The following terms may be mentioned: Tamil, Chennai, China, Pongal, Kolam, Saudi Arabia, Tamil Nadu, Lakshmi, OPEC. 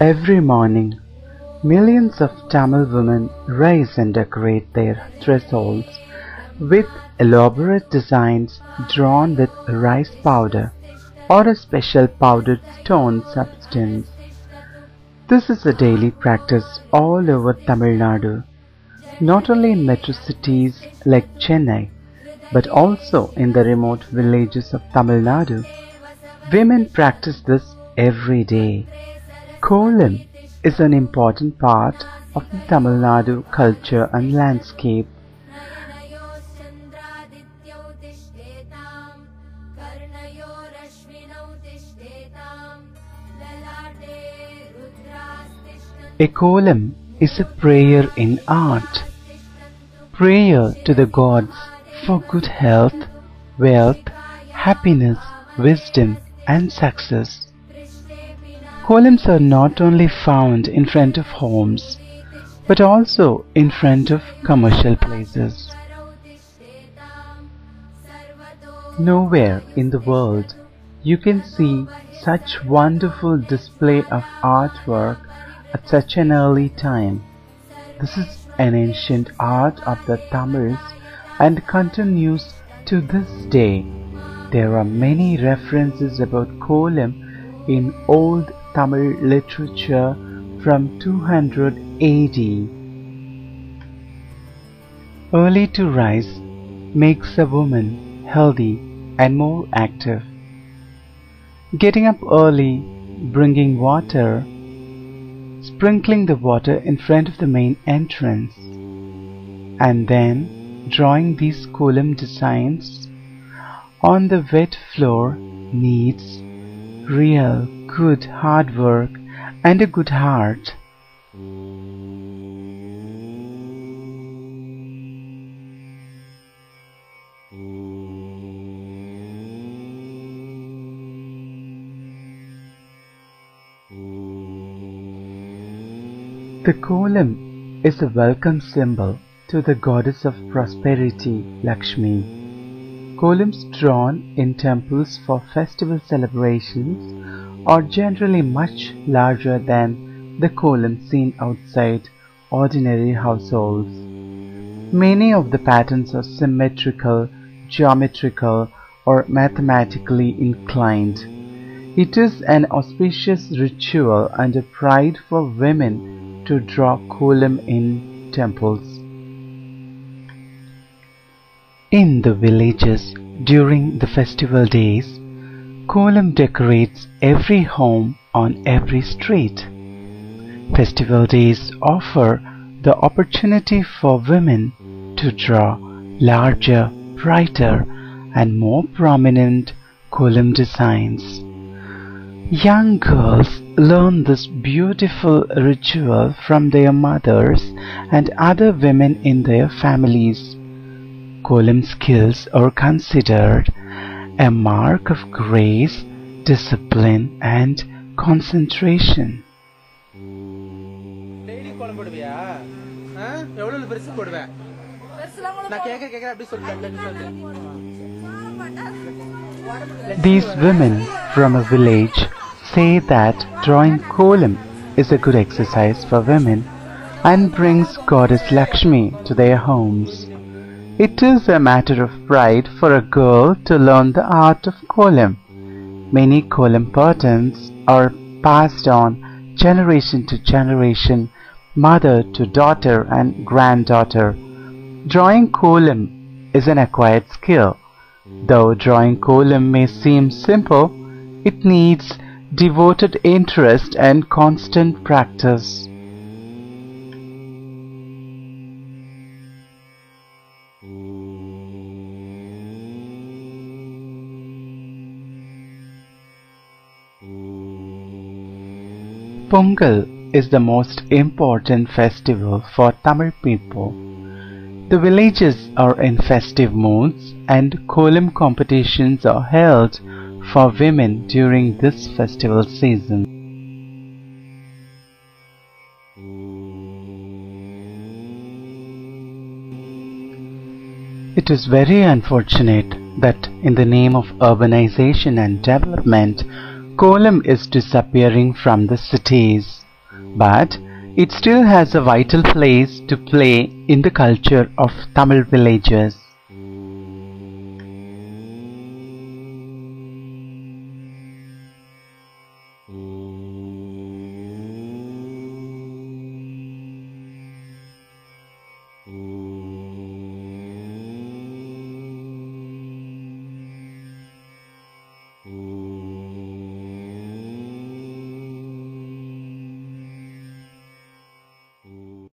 Every morning, millions of Tamil women raise and decorate their thresholds with elaborate designs drawn with rice powder or a special powdered stone substance. This is a daily practice all over Tamil Nadu, not only in metro cities like Chennai, but also in the remote villages of Tamil Nadu. Women practice this every day. Kolam is an important part of the Tamil Nadu culture and landscape. A kolam is a prayer in art, prayer to the gods for good health, wealth, happiness, wisdom and success. Kolams are not only found in front of homes, but also in front of commercial places. Nowhere in the world you can see such wonderful display of artwork at such an early time. This is an ancient art of the Tamils and continues to this day. There are many references about kolam in old Tamil literature from 200 AD. Early to rise makes a woman healthy and more active. Getting up early, bringing water, sprinkling the water in front of the main entrance, and then drawing these kolam designs on the wet floor needs real good hard work and a good heart. The kolam is a welcome symbol to the goddess of prosperity, Lakshmi. Kolams drawn in temples for festival celebrations are generally much larger than the kolams seen outside ordinary households. Many of the patterns are symmetrical, geometrical, or mathematically inclined. It is an auspicious ritual and a pride for women to draw kolam in temples. In the villages during the festival days, kolam decorates every home on every street. Festival days offer the opportunity for women to draw larger, brighter, and more prominent kolam designs. Young girls learn this beautiful ritual from their mothers and other women in their families. Kolam skills are considered a mark of grace, discipline, and concentration. These women from a village say that drawing kolam is a good exercise for women and brings Goddess Lakshmi to their homes. It is a matter of pride for a girl to learn the art of kolam. Many kolam patterns are passed on generation to generation, mother to daughter and granddaughter. Drawing kolam is an acquired skill. Though drawing kolam may seem simple, it needs devoted interest and constant practice. Pongal is the most important festival for Tamil people. The villages are in festive moods and kolam competitions are held for women during this festival season. It is very unfortunate that in the name of urbanization and development, kolam is disappearing from the cities. but it still has a vital place to play in the culture of Tamil villagers.